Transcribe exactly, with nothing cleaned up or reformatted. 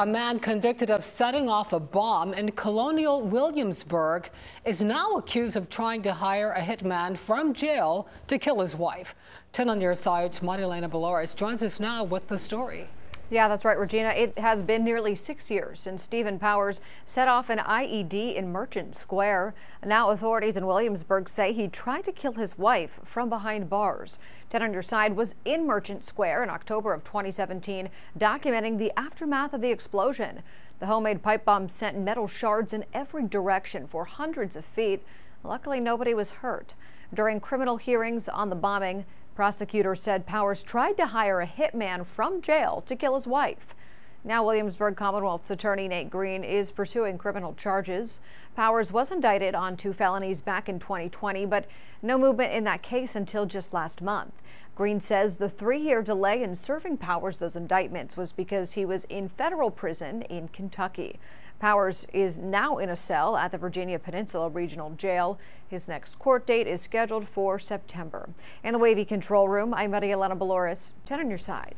A man convicted of setting off a bomb in colonial Williamsburg is now accused of trying to hire a hitman from jail to kill his wife. ten on your side's Maria Elena Bolores joins us now with the story. Yeah, that's right, Regina. It has been nearly six years since Stephen Powers set off an I E D in Merchant Square. Now authorities in Williamsburg say he tried to kill his wife from behind bars. ten on your side was in Merchant Square in October of twenty seventeen, documenting the aftermath of the explosion. The homemade pipe bomb sent metal shards in every direction for hundreds of feet. Luckily, nobody was hurt. During criminal hearings on the bombing, prosecutors said Powers tried to hire a hitman from jail to kill his wife. Now Williamsburg Commonwealth's attorney Nate Green is pursuing criminal charges. Powers was indicted on two felonies back in twenty twenty, but no movement in that case until just last month. Green says the three-year delay in serving Powers those indictments was because he was in federal prison in Kentucky. Powers is now in a cell at the Virginia Peninsula Regional Jail. His next court date is scheduled for September. In the Wavy Control Room, I'm Maria Elena Bolores, ten on your side.